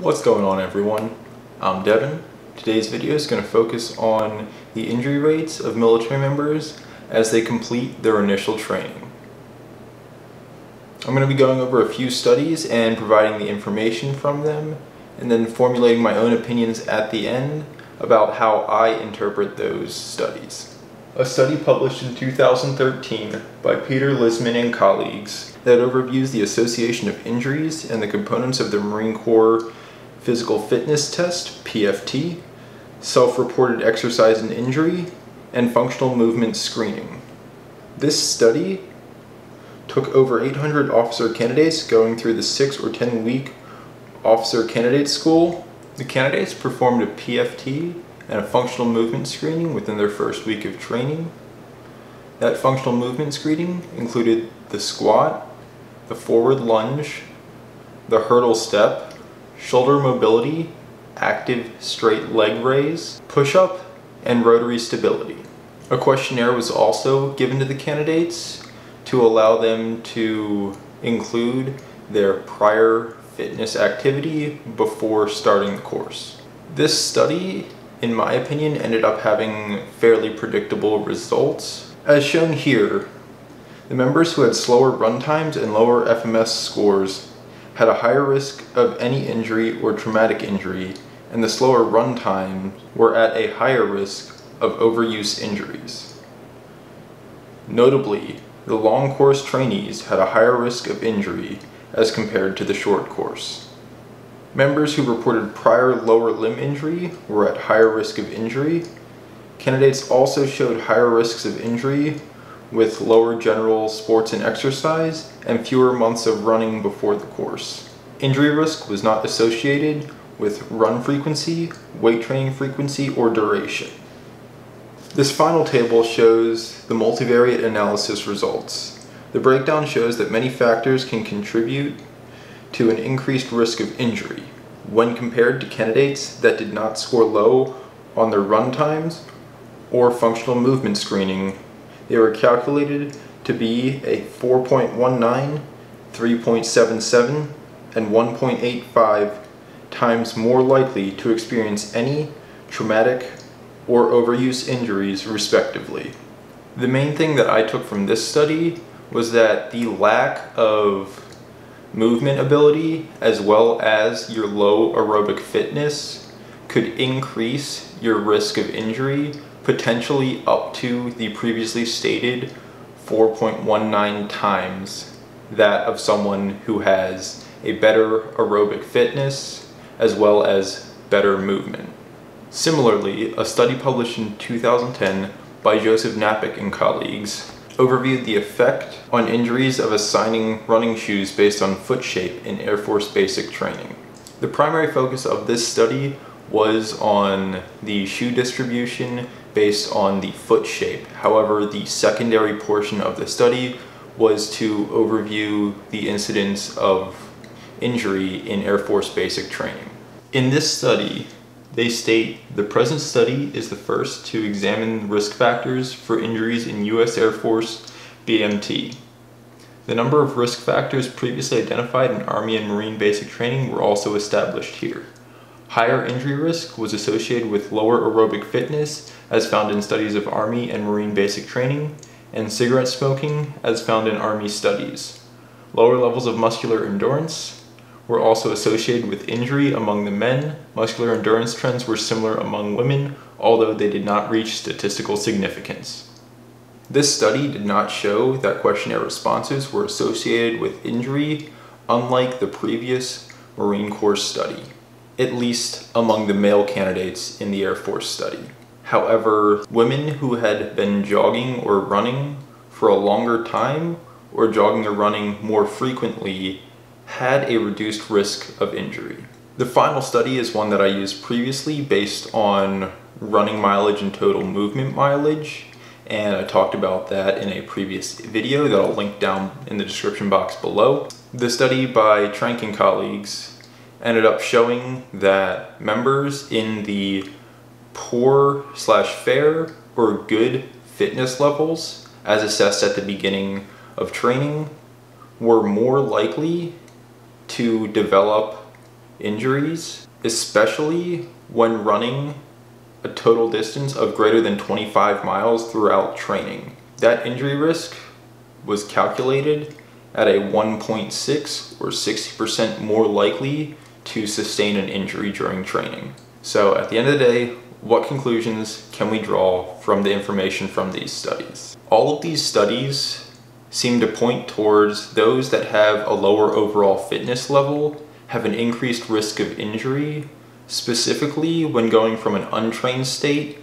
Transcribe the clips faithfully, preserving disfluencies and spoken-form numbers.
What's going on, everyone? I'm Devin. Today's video is going to focus on the injury rates of military members as they complete their initial training. I'm going to be going over a few studies and providing the information from them, and then formulating my own opinions at the end about how I interpret those studies. A study published in two thousand thirteen by Peter Lisman and colleagues that overviews the association of injuries and the components of the Marine Corps Physical Fitness Test, P F T, self-reported exercise and injury, and functional movement screening. This study took over eight hundred officer candidates going through the six or ten week officer candidate school. The candidates performed a P F T and a functional movement screening within their first week of training. That functional movement screening included the squat, the forward lunge, the hurdle step, shoulder mobility, active straight leg raise, push-up, and rotary stability. A questionnaire was also given to the candidates to allow them to include their prior fitness activity before starting the course. This study, in my opinion, ended up having fairly predictable results. As shown here, the members who had slower run times and lower F M S scores had a higher risk of any injury or traumatic injury, and the slower run times were at a higher risk of overuse injuries. Notably, the long course trainees had a higher risk of injury as compared to the short course. Members who reported prior lower limb injury were at higher risk of injury. Candidates also showed higher risks of injury with lower general sports and exercise and fewer months of running before the course. Injury risk was not associated with run frequency, weight training frequency, or duration. This final table shows the multivariate analysis results. The breakdown shows that many factors can contribute to an increased risk of injury when compared to candidates that did not score low on their run times or functional movement screening. They were calculated to be a four point one nine, three point seven seven, and one point eight five times more likely to experience any traumatic or overuse injuries, respectively. The main thing that I took from this study was that the lack of movement ability as well as your low aerobic fitness could increase your risk of injury, potentially up to the previously stated four point one nine times that of someone who has a better aerobic fitness as well as better movement. Similarly, a study published in two thousand ten by Joseph Knapik and colleagues overviewed the effect on injuries of assigning running shoes based on foot shape in Air Force basic training. The primary focus of this study was on the shoe distribution based on the foot shape. However, the secondary portion of the study was to overview the incidence of injury in Air Force basic training. In this study, they state the present study is the first to examine risk factors for injuries in U S Air Force B M T. The number of risk factors previously identified in Army and Marine basic training were also established here. Higher injury risk was associated with lower aerobic fitness, as found in studies of Army and Marine basic training, and cigarette smoking, as found in Army studies. Lower levels of muscular endurance were also associated with injury among the men. Muscular endurance trends were similar among women, although they did not reach statistical significance. This study did not show that questionnaire responses were associated with injury, unlike the previous Marine Corps study, at least among the male candidates in the Air Force study. However, women who had been jogging or running for a longer time, or jogging or running more frequently, had a reduced risk of injury. The final study is one that I used previously based on running mileage and total movement mileage, and I talked about that in a previous video that I'll link down in the description box below. The study by Trank and colleagues ended up showing that members in the poor slash fair or good fitness levels, as assessed at the beginning of training, were more likely to develop injuries, especially when running a total distance of greater than twenty-five miles throughout training. That injury risk was calculated at a one point six or sixty percent more likely to sustain an injury during training. So at the end of the day, what conclusions can we draw from the information from these studies? All of these studies seem to point towards those that have a lower overall fitness level have an increased risk of injury, specifically when going from an untrained state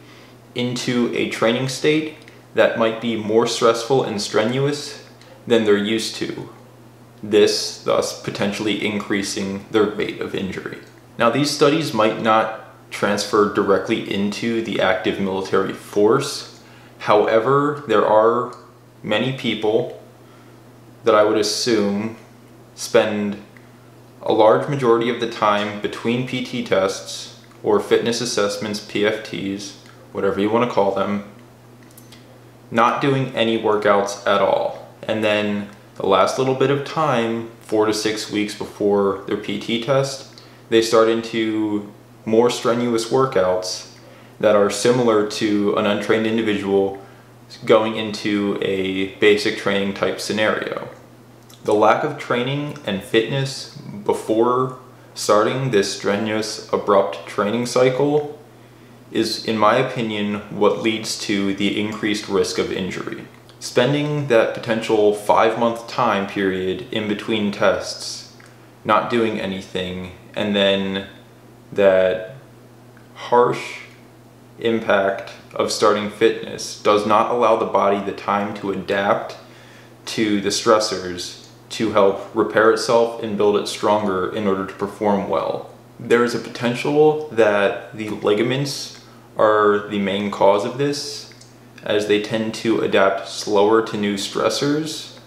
into a training state that might be more stressful and strenuous than they're used to, this thus potentially increasing their rate of injury. Now, these studies might not transfer directly into the active military force. However, there are many people that I would assume spend a large majority of the time between P T tests or fitness assessments, P F Ts, whatever you want to call them, not doing any workouts at all. And then the last little bit of time, four to six weeks before their P T test, they start into more strenuous workouts that are similar to an untrained individual going into a basic training type scenario. The lack of training and fitness before starting this strenuous, abrupt training cycle is, in my opinion, what leads to the increased risk of injury. Spending that potential five-month time period in between tests, not doing anything, and then that harsh impact of starting fitness does not allow the body the time to adapt to the stressors to help repair itself and build it stronger in order to perform well. There is a potential that the ligaments are the main cause of this, as they tend to adapt slower to new stressors.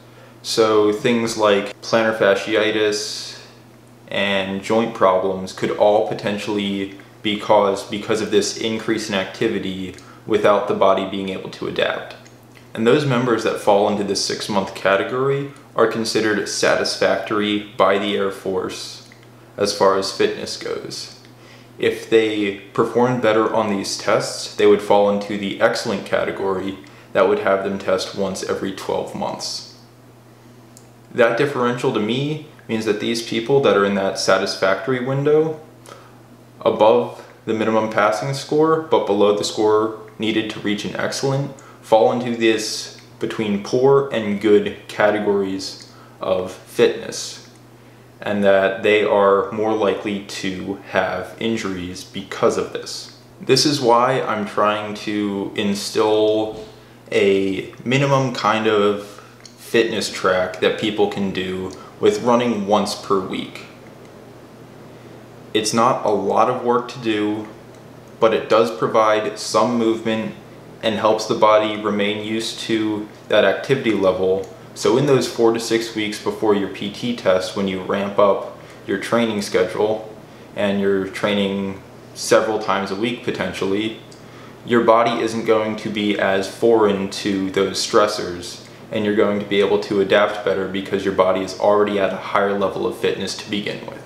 So things like plantar fasciitis and joint problems could all potentially be caused because of this increase in activity without the body being able to adapt. And those members that fall into this six-month category are considered satisfactory by the Air Force as far as fitness goes. If they performed better on these tests, they would fall into the excellent category that would have them test once every twelve months. That differential to me means that these people that are in that satisfactory window above the minimum passing score, but below the score needed to reach an excellent, fall into this between poor and good categories of fitness, and that they are more likely to have injuries because of this. This is why I'm trying to instill a minimum kind of fitness track that people can do with running once per week. It's not a lot of work to do, but it does provide some movement and helps the body remain used to that activity level. So in those four to six weeks before your P T test, when you ramp up your training schedule and you're training several times a week potentially, your body isn't going to be as foreign to those stressors, and you're going to be able to adapt better because your body is already at a higher level of fitness to begin with.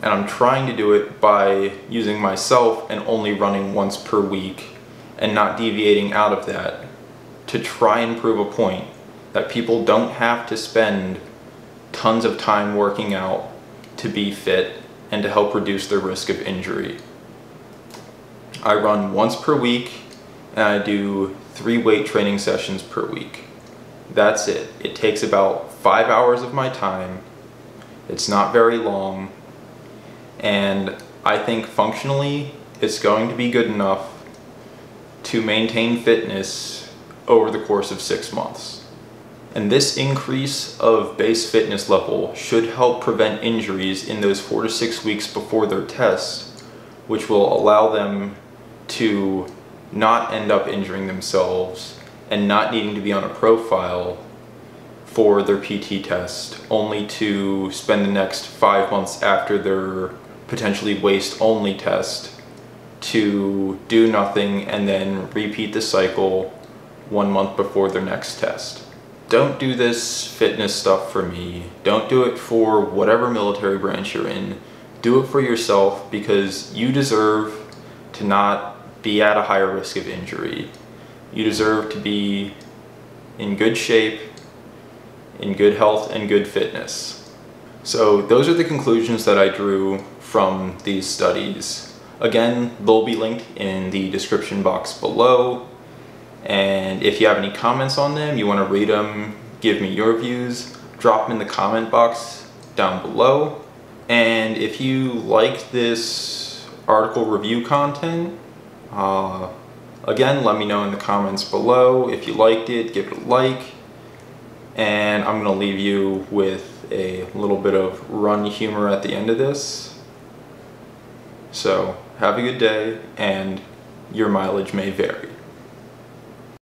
And I'm trying to do it by using myself and only running once per week and not deviating out of that, to try and prove a point that people don't have to spend tons of time working out to be fit and to help reduce their risk of injury. I run once per week and I do three weight training sessions per week. That's it. It takes about five hours of my time. It's not very long. And I think functionally, it's going to be good enough to maintain fitness over the course of six months. And this increase of base fitness level should help prevent injuries in those four to six weeks before their test, which will allow them to not end up injuring themselves and not needing to be on a profile for their P T test, only to spend the next five months after their potentially waist-only test to do nothing and then repeat the cycle one month before their next test. Don't do this fitness stuff for me. Don't do it for whatever military branch you're in. do it for yourself, because you deserve to not be at a higher risk of injury. You deserve to be in good shape, in good health, and good fitness. So those are the conclusions that I drew from these studies. Again, they'll be linked in the description box below. And if you have any comments on them, you want to read them, give me your views, drop them in the comment box down below. And if you like this article review content, uh, again, let me know in the comments below. If you liked it, give it a like. And I'm going to leave you with a little bit of run humor at the end of this. So have a good day, and your mileage may vary.